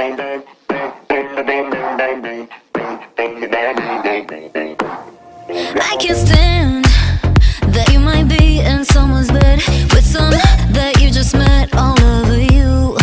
I can't stand that you might be in someone's bed with some that you just met all over you.